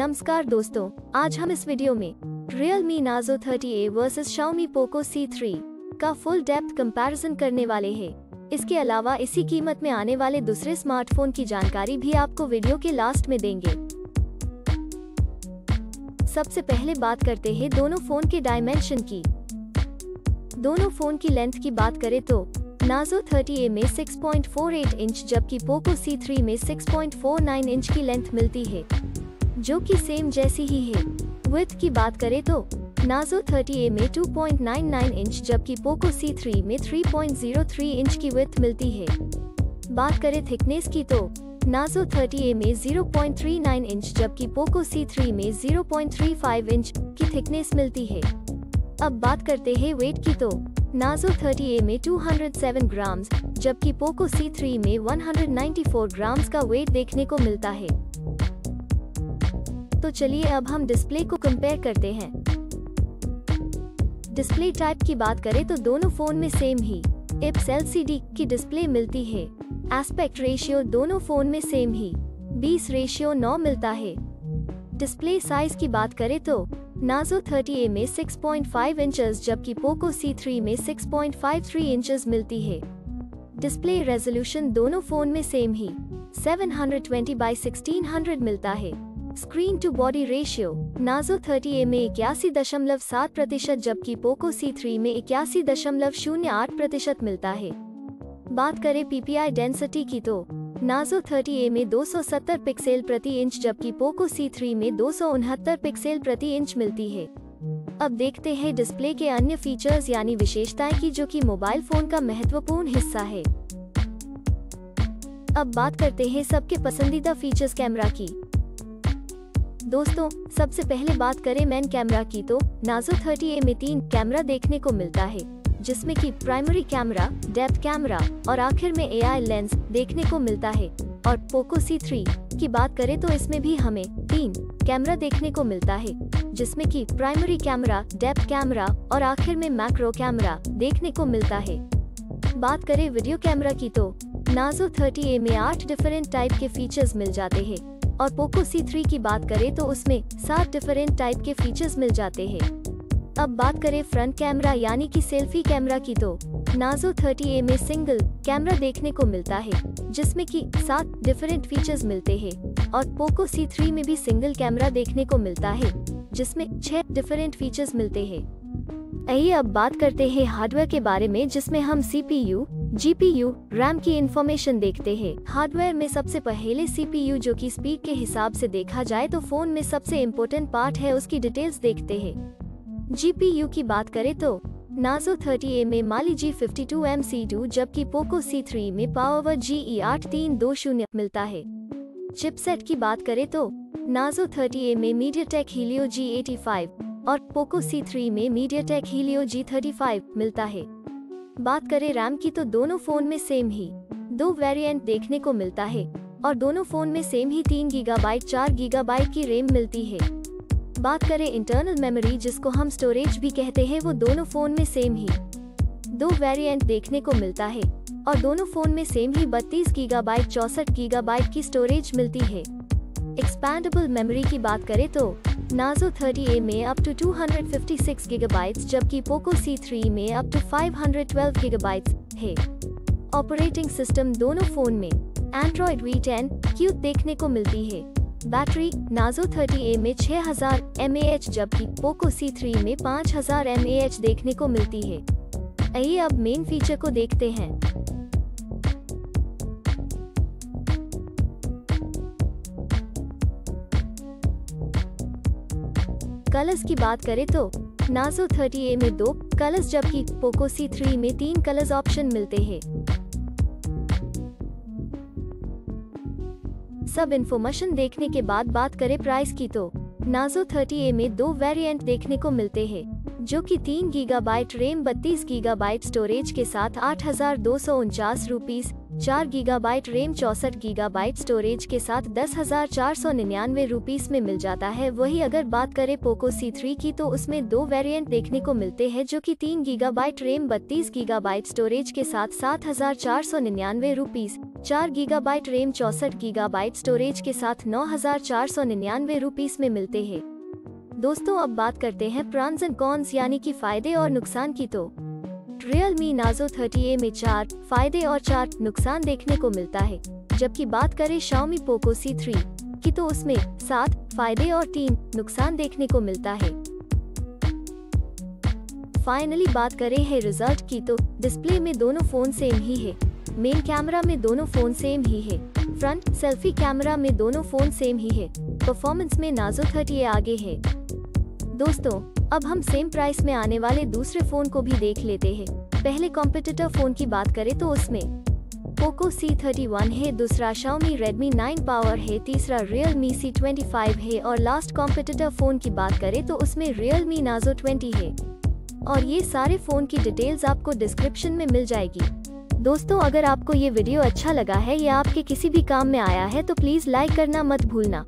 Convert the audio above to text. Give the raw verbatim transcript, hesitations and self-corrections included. नमस्कार दोस्तों, आज हम इस वीडियो में Realme Narzo thirty A versus Xiaomi Poco C three का फुल डेप्थ कंपैरिजन करने वाले हैं। इसके अलावा इसी कीमत में आने वाले दूसरे स्मार्टफोन की जानकारी भी आपको वीडियो के लास्ट में देंगे। सबसे पहले बात करते हैं दोनों फोन के डायमेंशन की। दोनों फोन की लेंथ की बात करें तो Narzo थर्टी ए में six point four eight inch जबकि Poco सी थ्री में six point four nine inch की लेंथ मिलती है, जो कि सेम जैसी ही है। विड्थ की बात करें तो Narzo थर्टी ए में two point nine nine inch जबकि Poco सी थ्री में three point zero three inch की विड्थ मिलती है। बात करें थिकनेस की तो Narzo थर्टी ए में zero point three nine inch जबकि Poco सी थ्री में zero point three five inch की थिकनेस मिलती है। अब बात करते हैं वेट की तो Narzo थर्टी ए में टू हंड्रेड सेवन ग्राम्स जबकि Poco सी थ्री में one hundred ninety four grams का वेट देखने को मिलता है। तो चलिए अब हम डिस्प्ले को कंपेयर करते हैं। डिस्प्ले टाइप की बात करें तो दोनों फोन में सेम ही आईपीएस एलसीडी की डिस्प्ले मिलती है। एस्पेक्ट रेशियो दोनों फोन में सेम ही बीस रेशियो नौ मिलता है। डिस्प्ले साइज की बात करें तो Narzo थर्टी ए में सिक्स पॉइंट फाइव इंचेस जबकि Poco सी थ्री में six point five three inches मिलती है। डिस्प्ले रेजोल्यूशन दोनों फोन में सेम ही seven twenty by sixteen hundred मिलता है। Screen to body ratio Narzo thirty A में इक्यासी दशमलव सात प्रतिशत जबकि Poco सी थ्री में इक्यासी दशमलव शून्य आठ प्रतिशत मिलता है। बात करें पीपीआई डेंसिटी की तो Narzo थर्टी ए में दो सौ सत्तर पिक्सेल प्रति इंच जबकि Poco सी थ्री में दो सौ उनहत्तर पिक्सेल प्रति इंच मिलती है। अब देखते हैं डिस्प्ले के अन्य फीचर्स यानी विशेषताएं की, जो कि मोबाइल फोन का महत्वपूर्ण हिस्सा है। अब बात करते हैं सबके पसंदीदा फीचर्स कैमरा की। दोस्तों, सबसे पहले बात करें मेन कैमरा की तो Narzo थर्टी ए में तीन कैमरा देखने को मिलता है, जिसमें कि प्राइमरी कैमरा, डेप्थ कैमरा और आखिर में एआई लेंस देखने को मिलता है। और Poco सी थ्री की बात करें तो इसमें भी हमें तीन कैमरा देखने को मिलता है, जिसमें कि प्राइमरी कैमरा, डेप्थ कैमरा और आखिर में मैक्रो कैमरा देखने को मिलता है। बात करें वीडियो कैमरा की तो Narzo थर्टी ए में आठ डिफरेंट टाइप के फीचर्स मिल जाते हैं और Poco सी थ्री की बात करें तो उसमें सात डिफरेंट टाइप के फीचर्स मिल जाते हैं। अब बात करें फ्रंट कैमरा यानी कि सेल्फी कैमरा की तो Narzo थर्टी ए में सिंगल कैमरा देखने को मिलता है, जिसमें कि सात डिफरेंट फीचर्स मिलते हैं। और Poco सी थ्री में भी सिंगल कैमरा देखने को मिलता है, जिसमें छह डिफरेंट फीचर्स मिलते हैं। आइए अब बात करते हैं हार्डवेयर के बारे में, जिसमें हम सीपीयू, जीपीयू, रैम की इंफॉर्मेशन देखते हैं। हार्डवेयर में सबसे पहले सीपीयू, जो कि स्पीड के हिसाब से देखा जाए तो फोन में सबसे इम्पोर्टेंट पार्ट है, उसकी डिटेल्स देखते हैं। जीपीयू की बात करें तो Narzo थर्टी ए में Mali G fifty two M C two जबकि Poco सी थ्री में Power जी ई आठ तीन दो शून्य मिलता है। चिपसेट की बात करें तो Narzo थर्टी ए में MediaTek Helio G eighty five और Poco सी थ्री में MediaTek Helio G thirty five मिलता है। बात करें रैम की तो दोनों फोन में सेम ही दो वेरिएंट देखने को मिलता है और दोनों फोन में सेम ही तीन गीगाबाइट, चार गीगाबाइट की रैम मिलती है। बात करें इंटरनल मेमोरी, जिसको हम स्टोरेज भी कहते हैं, वो दोनों फोन में सेम ही दो वेरिएंट देखने को मिलता है और दोनों फोन में सेम ही बत्तीस गीगाबाइट, चौसठ गीगाबाइट की स्टोरेज मिलती है। एक्सपैंडेबल मेमोरी की बात करें तो Narzo थर्टी ए में up to two hundred fifty six gigabytes जबकि Poco सी थ्री में up to five hundred twelve gigabytes है। ऑपरेटिंग सिस्टम दोनों फोन में एंड्रॉइड वी टेन क्यूट देखने को मिलती है। बैटरी Narzo थर्टी ए में सिक्स थाउज़ेंड एमएएच जबकि Poco सी थ्री में फाइव थाउज़ेंड एमएएच देखने को मिलती है। आइए अब मेन फीचर को देखते हैं। कलर्स की बात करें तो Narzo थर्टी ए में दो कलर्स जबकि Poco सी थ्री में तीन कलर्स ऑप्शन मिलते हैं। सब इन्फॉर्मेशन देखने के बाद बात करें प्राइस की तो Narzo थर्टी ए में दो वेरिएंट देखने को मिलते हैं, जो कि तीन गीगाबाइट रैम, बत्तीस गीगाबाइट स्टोरेज के साथ आठ हजार दो सौ उनचास रूपीज, चार गीगाबाइट रैम, चौसठ गीगाबाइट स्टोरेज के साथ दस हजार चार सौ निन्यानवे रूपीज में मिल जाता है। वही अगर बात करें Poco सी थ्री की तो उसमें दो वेरिएंट देखने को मिलते हैं, जो कि तीन गीगाबाइट रैम, बत्तीस गीगाबाइट स्टोरेज के साथ सात हजार चार सौ निन्यानवे रूपीज, चार गीगाबाइट रैम चौसठ गीगाबाइट स्टोरेज के साथ नौ हजार चार सौ निन्यानवे रुपीस में मिलते हैं। दोस्तों अब बात करते हैं प्रॉन्स एंड कॉन्स यानी कि फायदे और नुकसान की। तो Realme Narzo थर्टी ए में चार फायदे और चार नुकसान देखने को मिलता है, जबकि बात करें Xiaomi Poco सी थ्री की तो उसमें सात फायदे और तीन नुकसान देखने को मिलता है। फाइनली बात करें है रिजल्ट की तो डिस्प्ले में दोनों फोन सेम ही है, मेन कैमरा में दोनों फोन सेम ही है, फ्रंट सेल्फी कैमरा में दोनों फोन सेम ही है, परफॉर्मेंस में Narzo थर्टी ए आगे है। दोस्तों अब हम सेम प्राइस में आने वाले दूसरे फोन को भी देख लेते हैं। पहले कॉम्पिटिटर फोन की बात करें तो उसमें Poco सी थर्टी वन है, दूसरा Xiaomi Redmi नाइन Power है, तीसरा Realme सी ट्वेंटी फाइव है और लास्ट कॉम्पिटिटर फोन की बात करें तो उसमें Realme Narzo ट्वेंटी है। और ये सारे फोन की डिटेल्स आपको डिस्क्रिप्शन में मिल जाएगी। दोस्तों अगर आपको ये वीडियो अच्छा लगा है या आपके किसी भी काम में आया है तो प्लीज लाइक करना मत भूलना।